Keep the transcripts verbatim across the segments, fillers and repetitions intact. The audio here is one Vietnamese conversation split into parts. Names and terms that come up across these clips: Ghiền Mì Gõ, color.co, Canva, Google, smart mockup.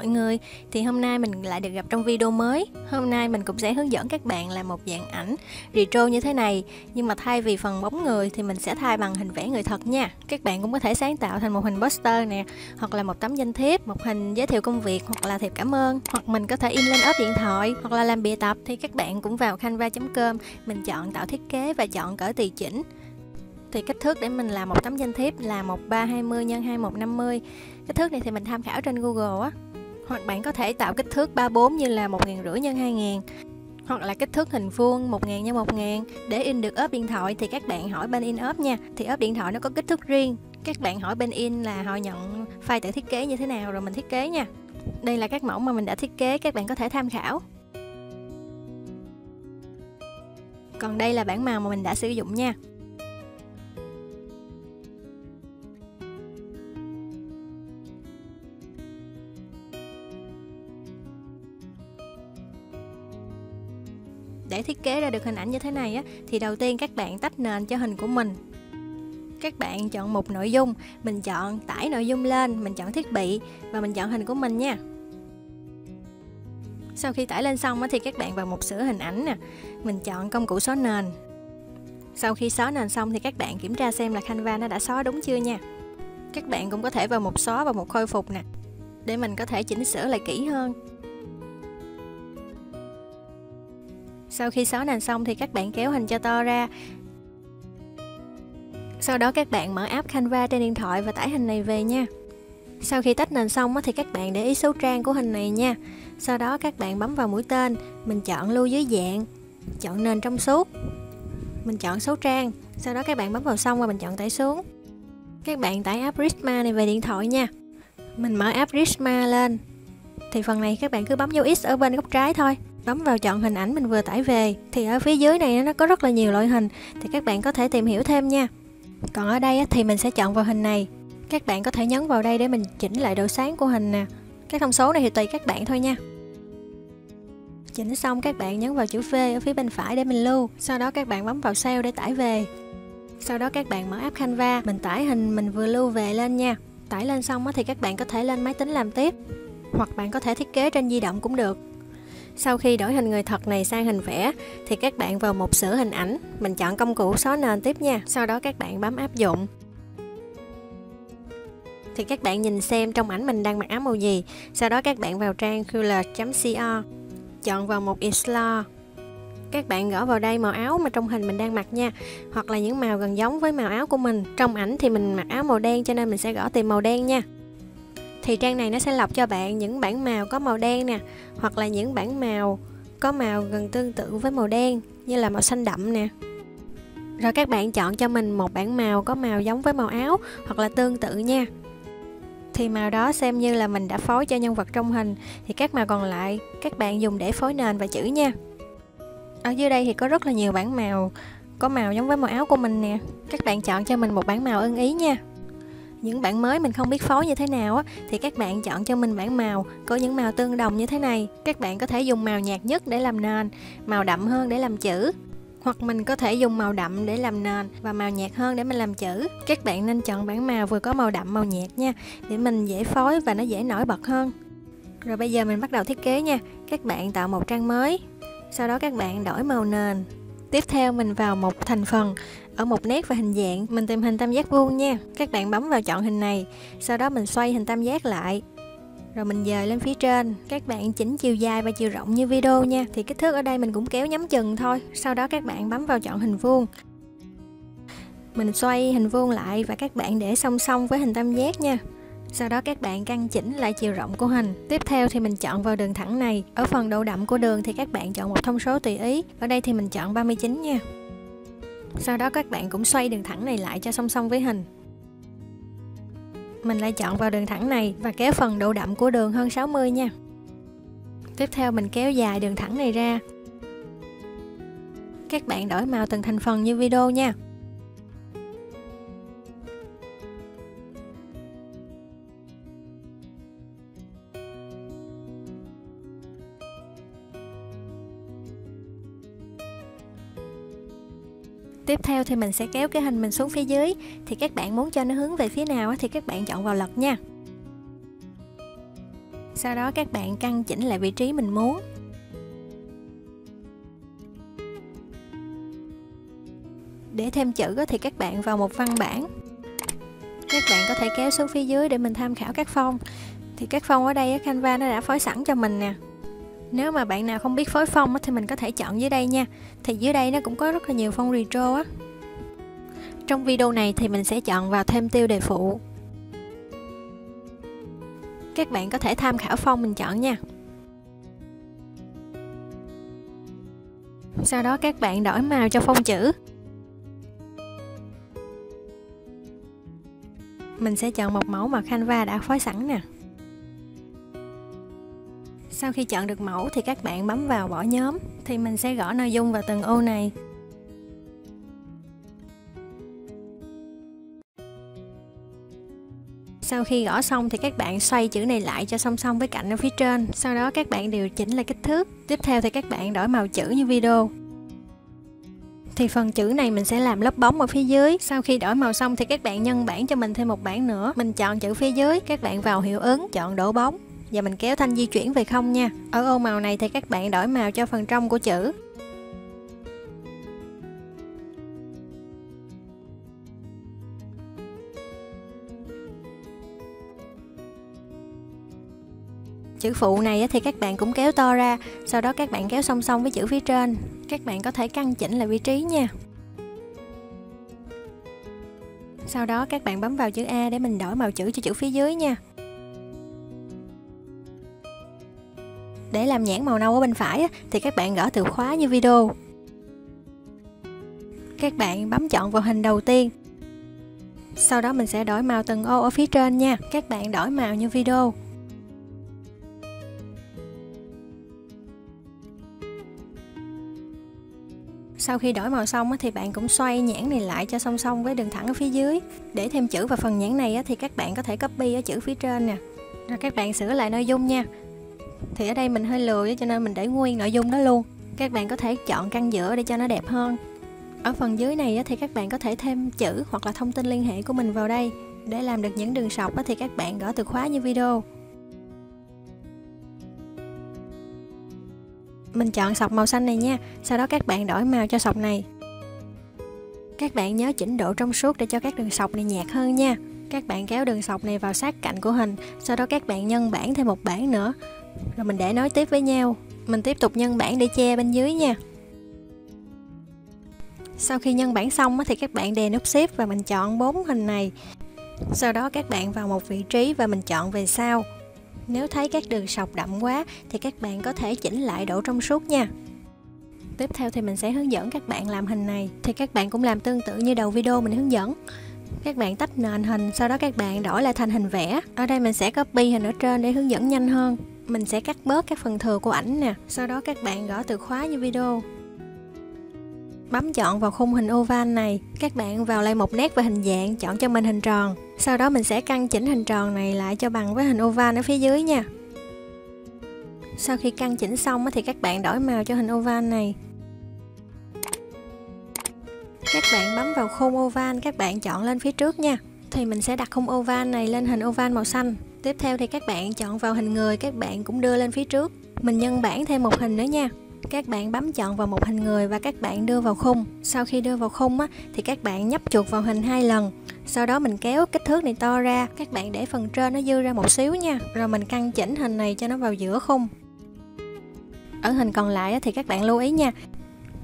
mọi người. Thì hôm nay mình lại được gặp trong video mới. Hôm nay mình cũng sẽ hướng dẫn các bạn làm một dạng ảnh retro như thế này, nhưng mà thay vì phần bóng người thì mình sẽ thay bằng hình vẽ người thật nha. Các bạn cũng có thể sáng tạo thành một hình poster nè, hoặc là một tấm danh thiếp, một hình giới thiệu công việc, hoặc là thiệp cảm ơn, hoặc mình có thể in lên ốp điện thoại, hoặc là làm bìa tập. Thì các bạn cũng vào canva chấm com, mình chọn tạo thiết kế và chọn cỡ tùy chỉnh. Thì kích thước để mình làm một tấm danh thiếp là một ba hai mươi nhân hai một năm mươi. Kích thước này thì mình tham khảo trên Google á. Hoặc bạn có thể tạo kích thước ba bốn như là một nghìn rưỡi nhân hai nghìn, hoặc là kích thước hình vuông một nghìn nhân một nghìn. Để in được ốp điện thoại thì các bạn hỏi bên in ốp nha. Thì ốp điện thoại nó có kích thước riêng. Các bạn hỏi bên in là họ nhận file tự thiết kế như thế nào rồi mình thiết kế nha. Đây là các mẫu mà mình đã thiết kế, các bạn có thể tham khảo. Còn đây là bảng màu mà mình đã sử dụng nha. Để thiết kế ra được hình ảnh như thế này á, thì đầu tiên các bạn tách nền cho hình của mình. Các bạn chọn mục nội dung, mình chọn tải nội dung lên, mình chọn thiết bị và mình chọn hình của mình nha. Sau khi tải lên xong á, thì các bạn vào mục sửa hình ảnh nè, mình chọn công cụ xóa nền. Sau khi xóa nền xong thì các bạn kiểm tra xem là Canva nó đã xóa đúng chưa nha. Các bạn cũng có thể vào mục xóa và mục khôi phục nè, để mình có thể chỉnh sửa lại kỹ hơn. Sau khi xóa nền xong thì các bạn kéo hình cho to ra. Sau đó các bạn mở app Canva trên điện thoại và tải hình này về nha. Sau khi tách nền xong thì các bạn để ý số trang của hình này nha. Sau đó các bạn bấm vào mũi tên, mình chọn lưu dưới dạng, chọn nền trong suốt, mình chọn số trang. Sau đó các bạn bấm vào xong và mình chọn tải xuống. Các bạn tải app Prisma này về điện thoại nha. Mình mở app Prisma lên. Thì phần này các bạn cứ bấm dấu X ở bên góc trái thôi. Bấm vào chọn hình ảnh mình vừa tải về. Thì ở phía dưới này nó có rất là nhiều loại hình, thì các bạn có thể tìm hiểu thêm nha. Còn ở đây thì mình sẽ chọn vào hình này. Các bạn có thể nhấn vào đây để mình chỉnh lại độ sáng của hình nè. Các thông số này thì tùy các bạn thôi nha. Chỉnh xong các bạn nhấn vào chữ V ở phía bên phải để mình lưu. Sau đó các bạn bấm vào Save để tải về. Sau đó các bạn mở app Canva, mình tải hình mình vừa lưu về lên nha. Tải lên xong thì các bạn có thể lên máy tính làm tiếp, hoặc bạn có thể thiết kế trên di động cũng được. Sau khi đổi hình người thật này sang hình vẽ thì các bạn vào mục sửa hình ảnh, mình chọn công cụ xóa nền tiếp nha. Sau đó các bạn bấm áp dụng. Thì các bạn nhìn xem trong ảnh mình đang mặc áo màu gì. Sau đó các bạn vào trang color chấm co, chọn vào mục Explore. Các bạn gõ vào đây màu áo mà trong hình mình đang mặc nha, hoặc là những màu gần giống với màu áo của mình. Trong ảnh thì mình mặc áo màu đen cho nên mình sẽ gõ tìm màu đen nha. Thì trang này nó sẽ lọc cho bạn những bảng màu có màu đen nè, hoặc là những bảng màu có màu gần tương tự với màu đen như là màu xanh đậm nè. Rồi các bạn chọn cho mình một bảng màu có màu giống với màu áo hoặc là tương tự nha. Thì màu đó xem như là mình đã phối cho nhân vật trong hình. Thì các màu còn lại các bạn dùng để phối nền và chữ nha. Ở dưới đây thì có rất là nhiều bảng màu có màu giống với màu áo của mình nè. Các bạn chọn cho mình một bảng màu ưng ý nha. Những bảng mới mình không biết phối như thế nào á, thì các bạn chọn cho mình bảng màu có những màu tương đồng như thế này. Các bạn có thể dùng màu nhạt nhất để làm nền, màu đậm hơn để làm chữ, hoặc mình có thể dùng màu đậm để làm nền và màu nhạt hơn để mình làm chữ. Các bạn nên chọn bảng màu vừa có màu đậm màu nhạt nha, để mình dễ phối và nó dễ nổi bật hơn. Rồi bây giờ mình bắt đầu thiết kế nha. Các bạn tạo một trang mới. Sau đó các bạn đổi màu nền. Tiếp theo mình vào một thành phần, ở một nét và hình dạng, mình tìm hình tam giác vuông nha. Các bạn bấm vào chọn hình này, sau đó mình xoay hình tam giác lại, rồi mình dời lên phía trên. Các bạn chỉnh chiều dài và chiều rộng như video nha. Thì kích thước ở đây mình cũng kéo nhắm chừng thôi. Sau đó các bạn bấm vào chọn hình vuông. Mình xoay hình vuông lại và các bạn để song song với hình tam giác nha. Sau đó các bạn căn chỉnh lại chiều rộng của hình. Tiếp theo thì mình chọn vào đường thẳng này. Ở phần độ đậm của đường thì các bạn chọn một thông số tùy ý. Ở đây thì mình chọn ba mươi chín nha. Sau đó các bạn cũng xoay đường thẳng này lại cho song song với hình. Mình lại chọn vào đường thẳng này và kéo phần độ đậm của đường hơn sáu mươi nha. Tiếp theo mình kéo dài đường thẳng này ra. Các bạn đổi màu từng thành phần như video nha. Tiếp theo thì mình sẽ kéo cái hình mình xuống phía dưới. Thì các bạn muốn cho nó hướng về phía nào thì các bạn chọn vào lật nha. Sau đó các bạn căn chỉnh lại vị trí mình muốn. Để thêm chữ thì các bạn vào một văn bản. Các bạn có thể kéo xuống phía dưới để mình tham khảo các phông. Thì các phông ở đây Canva nó đã phối sẵn cho mình nè. Nếu mà bạn nào không biết phối phông thì mình có thể chọn dưới đây nha. Thì dưới đây nó cũng có rất là nhiều phông retro á. Trong video này thì mình sẽ chọn vào thêm tiêu đề phụ. Các bạn có thể tham khảo phông mình chọn nha. Sau đó các bạn đổi màu cho phông chữ. Mình sẽ chọn một mẫu mà Canva đã phối sẵn nè. Sau khi chọn được mẫu thì các bạn bấm vào bỏ nhóm. Thì mình sẽ gõ nội dung vào từng ô này. Sau khi gõ xong thì các bạn xoay chữ này lại cho song song với cạnh ở phía trên. Sau đó các bạn điều chỉnh lại kích thước. Tiếp theo thì các bạn đổi màu chữ như video. Thì phần chữ này mình sẽ làm lớp bóng ở phía dưới. Sau khi đổi màu xong thì các bạn nhân bảng cho mình thêm một bảng nữa. Mình chọn chữ phía dưới, các bạn vào hiệu ứng, chọn đổ bóng. Và mình kéo thanh di chuyển về không nha. Ở ô màu này thì các bạn đổi màu cho phần trong của chữ. Chữ phụ này thì các bạn cũng kéo to ra. Sau đó các bạn kéo song song với chữ phía trên. Các bạn có thể căn chỉnh lại vị trí nha. Sau đó các bạn bấm vào chữ A để mình đổi màu chữ cho chữ phía dưới nha. Để làm nhãn màu nâu ở bên phải thì các bạn gõ từ khóa như video. Các bạn bấm chọn vào hình đầu tiên. Sau đó mình sẽ đổi màu từng ô ở phía trên nha. Các bạn đổi màu như video. Sau khi đổi màu xong thì bạn cũng xoay nhãn này lại cho song song với đường thẳng ở phía dưới. Để thêm chữ vào phần nhãn này thì các bạn có thể copy ở chữ phía trên nè. Rồi các bạn sửa lại nội dung nha. Thì ở đây mình hơi lười cho nên mình để nguyên nội dung đó luôn. Các bạn có thể chọn căn giữa để cho nó đẹp hơn. Ở phần dưới này thì các bạn có thể thêm chữ hoặc là thông tin liên hệ của mình vào đây. Để làm được những đường sọc thì các bạn gõ từ khóa như video. Mình chọn sọc màu xanh này nha. Sau đó các bạn đổi màu cho sọc này. Các bạn nhớ chỉnh độ trong suốt để cho các đường sọc này nhạt hơn nha. Các bạn kéo đường sọc này vào sát cạnh của hình. Sau đó các bạn nhân bảng thêm một bảng nữa. Rồi mình để nối tiếp với nhau. Mình tiếp tục nhân bảng để che bên dưới nha. Sau khi nhân bảng xong thì các bạn đè nút shift và mình chọn bốn hình này. Sau đó các bạn vào một vị trí và mình chọn về sau. Nếu thấy các đường sọc đậm quá thì các bạn có thể chỉnh lại độ trong suốt nha. Tiếp theo thì mình sẽ hướng dẫn các bạn làm hình này. Thì các bạn cũng làm tương tự như đầu video mình hướng dẫn. Các bạn tách nền hình, sau đó các bạn đổi lại thành hình vẽ. Ở đây mình sẽ copy hình ở trên để hướng dẫn nhanh hơn. Mình sẽ cắt bớt các phần thừa của ảnh nè. Sau đó các bạn gõ từ khóa như video. Bấm chọn vào khung hình oval này. Các bạn vào lại một nét về hình dạng, chọn cho mình hình tròn. Sau đó mình sẽ căn chỉnh hình tròn này lại cho bằng với hình oval ở phía dưới nha. Sau khi căn chỉnh xong thì các bạn đổi màu cho hình oval này. Các bạn bấm vào khung oval, các bạn chọn lên phía trước nha. Thì mình sẽ đặt khung oval này lên hình oval màu xanh. Tiếp theo thì các bạn chọn vào hình người, các bạn cũng đưa lên phía trước. Mình nhân bản thêm một hình nữa nha. Các bạn bấm chọn vào một hình người và các bạn đưa vào khung. Sau khi đưa vào khung á, thì các bạn nhấp chuột vào hình hai lần. Sau đó mình kéo kích thước này to ra. Các bạn để phần trên nó dư ra một xíu nha. Rồi mình căn chỉnh hình này cho nó vào giữa khung. Ở hình còn lại thì các bạn lưu ý nha.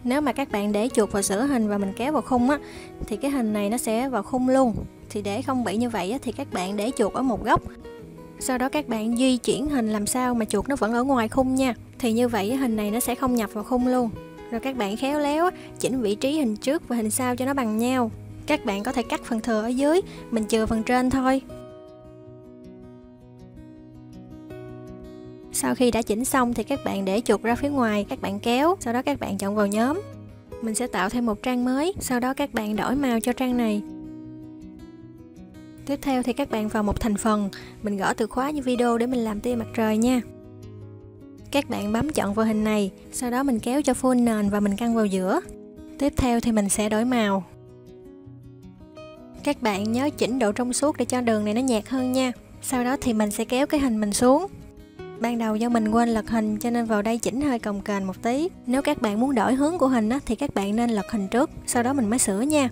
Nếu mà các bạn để chuột vào giữa hình và mình kéo vào khung á, thì cái hình này nó sẽ vào khung luôn. Thì để không bị như vậy thì các bạn để chuột ở một góc. Sau đó các bạn di chuyển hình làm sao mà chuột nó vẫn ở ngoài khung nha. Thì như vậy hình này nó sẽ không nhập vào khung luôn. Rồi các bạn khéo léo chỉnh vị trí hình trước và hình sau cho nó bằng nhau. Các bạn có thể cắt phần thừa ở dưới, mình chừa phần trên thôi. Sau khi đã chỉnh xong thì các bạn để chuột ra phía ngoài, các bạn kéo, sau đó các bạn chọn vào nhóm. Mình sẽ tạo thêm một trang mới, sau đó các bạn đổi màu cho trang này. Tiếp theo thì các bạn vào một thành phần, mình gõ từ khóa như video để mình làm tia mặt trời nha. Các bạn bấm chọn vào hình này, sau đó mình kéo cho full nền và mình căn vào giữa. Tiếp theo thì mình sẽ đổi màu. Các bạn nhớ chỉnh độ trong suốt để cho đường này nó nhạt hơn nha. Sau đó thì mình sẽ kéo cái hình mình xuống. Ban đầu do mình quên lật hình cho nên vào đây chỉnh hơi cồng kềnh một tí. Nếu các bạn muốn đổi hướng của hình á, thì các bạn nên lật hình trước, sau đó mình mới sửa nha.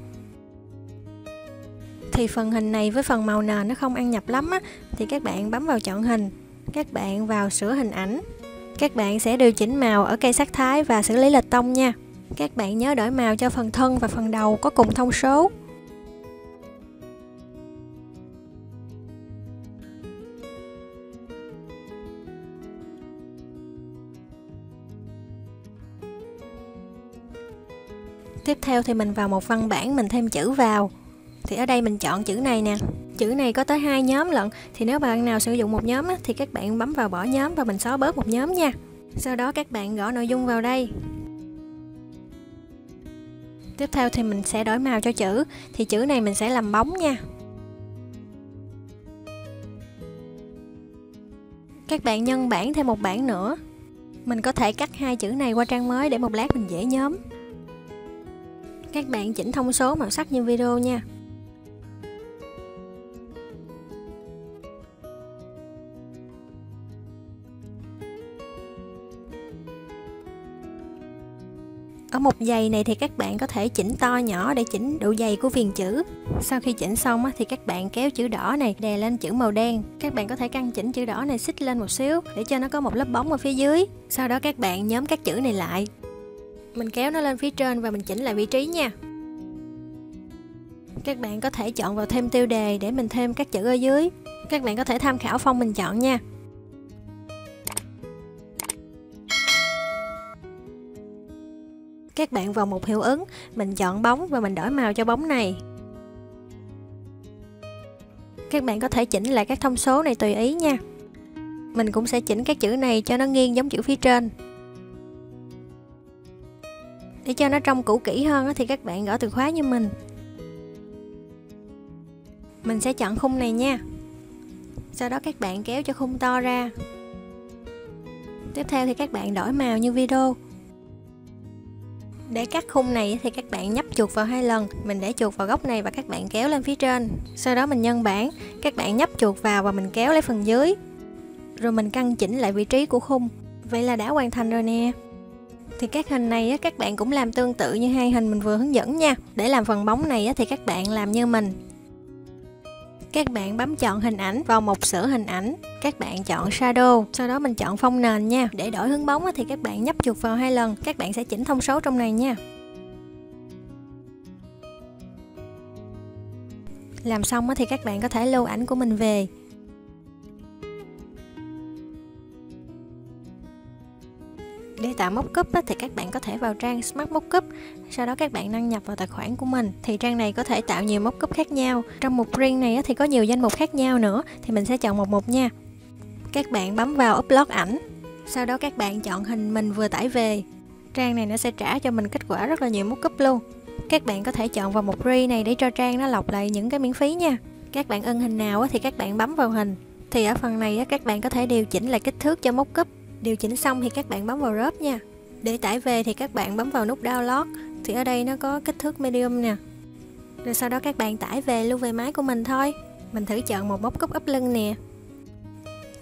Thì phần hình này với phần màu nền nó không ăn nhập lắm á, thì các bạn bấm vào chọn hình, các bạn vào sửa hình ảnh. Các bạn sẽ điều chỉnh màu ở cây sắc thái và xử lý lệch tông nha. Các bạn nhớ đổi màu cho phần thân và phần đầu có cùng thông số. Tiếp theo thì mình vào một văn bản mình thêm chữ vào. Thì ở đây mình chọn chữ này nè. Chữ này có tới hai nhóm lận. Thì nếu bạn nào sử dụng một nhóm á, thì các bạn bấm vào bỏ nhóm và mình xóa bớt một nhóm nha. Sau đó các bạn gõ nội dung vào đây. Tiếp theo thì mình sẽ đổi màu cho chữ. Thì chữ này mình sẽ làm bóng nha. Các bạn nhân bảng thêm một bảng nữa. Mình có thể cắt hai chữ này qua trang mới để một lát mình dễ nhóm. Các bạn chỉnh thông số màu sắc như video nha. Ở mục dày này thì các bạn có thể chỉnh to nhỏ để chỉnh độ dày của viền chữ. Sau khi chỉnh xong thì các bạn kéo chữ đỏ này đè lên chữ màu đen. Các bạn có thể căn chỉnh chữ đỏ này xích lên một xíu để cho nó có một lớp bóng ở phía dưới. Sau đó các bạn nhóm các chữ này lại. Mình kéo nó lên phía trên và mình chỉnh lại vị trí nha. Các bạn có thể chọn vào thêm tiêu đề để mình thêm các chữ ở dưới. Các bạn có thể tham khảo phong mình chọn nha. Các bạn vào mục hiệu ứng, mình chọn bóng và mình đổi màu cho bóng này. Các bạn có thể chỉnh lại các thông số này tùy ý nha. Mình cũng sẽ chỉnh các chữ này cho nó nghiêng giống chữ phía trên. Để cho nó trông cũ kỹ hơn thì các bạn gõ từ khóa như mình. Mình sẽ chọn khung này nha. Sau đó các bạn kéo cho khung to ra. Tiếp theo thì các bạn đổi màu như video. Để cắt khung này thì các bạn nhấp chuột vào hai lần. Mình để chuột vào góc này và các bạn kéo lên phía trên. Sau đó mình nhân bảng. Các bạn nhấp chuột vào và mình kéo lấy phần dưới. Rồi mình căn chỉnh lại vị trí của khung. Vậy là đã hoàn thành rồi nè. Thì các hình này các bạn cũng làm tương tự như hai hình mình vừa hướng dẫn nha. Để làm phần bóng này thì các bạn làm như mình. Các bạn bấm chọn hình ảnh, vào mục sửa hình ảnh. Các bạn chọn shadow, sau đó mình chọn phông nền nha. Để đổi hướng bóng thì các bạn nhấp chuột vào hai lần. Các bạn sẽ chỉnh thông số trong này nha. Làm xong thì các bạn có thể lưu ảnh của mình về. Để tạo mockup thì các bạn có thể vào trang Smart Mockup, sau đó các bạn đăng nhập vào tài khoản của mình. Thì trang này có thể tạo nhiều mockup khác nhau. Trong mục riêng này thì có nhiều danh mục khác nhau nữa, thì mình sẽ chọn một mục nha. Các bạn bấm vào upload ảnh, sau đó các bạn chọn hình mình vừa tải về. Trang này nó sẽ trả cho mình kết quả rất là nhiều mockup luôn. Các bạn có thể chọn vào mục free này để cho trang nó lọc lại những cái miễn phí nha. Các bạn ưng hình nào thì các bạn bấm vào hình. Thì ở phần này các bạn có thể điều chỉnh lại kích thước cho mockup. Điều chỉnh xong thì các bạn bấm vào rớp nha. Để tải về thì các bạn bấm vào nút download. Thì ở đây nó có kích thước medium nè. Rồi sau đó các bạn tải về lưu về máy của mình thôi. Mình thử chọn một mockup ấp lưng nè.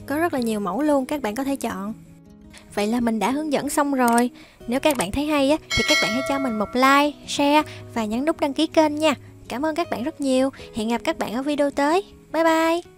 Có rất là nhiều mẫu luôn, các bạn có thể chọn. Vậy là mình đã hướng dẫn xong rồi. Nếu các bạn thấy hay á, thì các bạn hãy cho mình một like, share và nhấn nút đăng ký kênh nha. Cảm ơn các bạn rất nhiều. Hẹn gặp các bạn ở video tới. Bye bye.